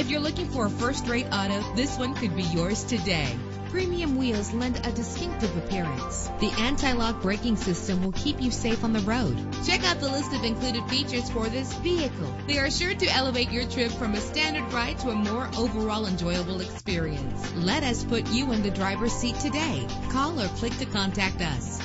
If you're looking for a first-rate auto, this one could be yours today. Premium wheels lend a distinctive appearance. The anti-lock braking system will keep you safe on the road. Check out the list of included features for this vehicle. They are sure to elevate your trip from a standard ride to a more overall enjoyable experience. Let us put you in the driver's seat today. Call or click to contact us.